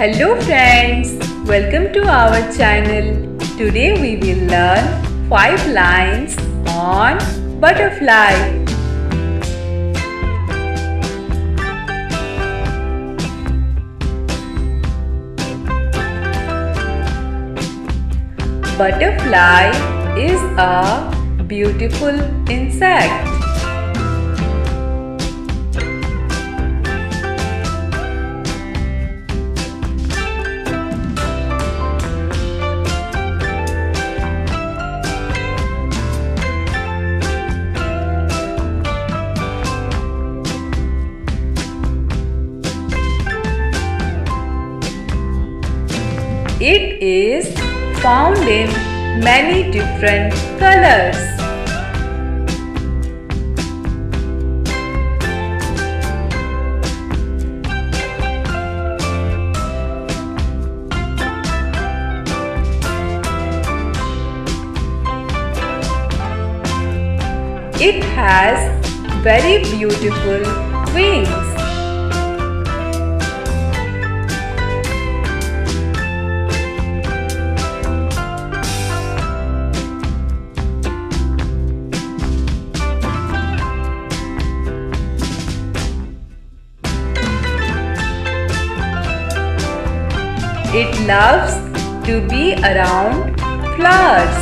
Hello friends, welcome to our channel. Today we will learn 5 lines on butterfly. Butterfly is a beautiful insect. It is found in many different colors. It has very beautiful wings. It loves to be around flowers.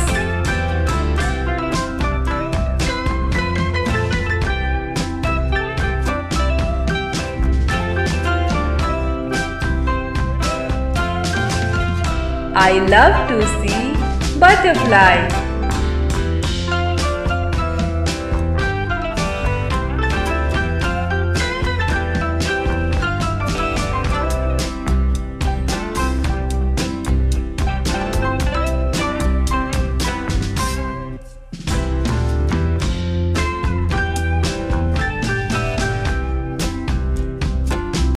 I love to see butterflies.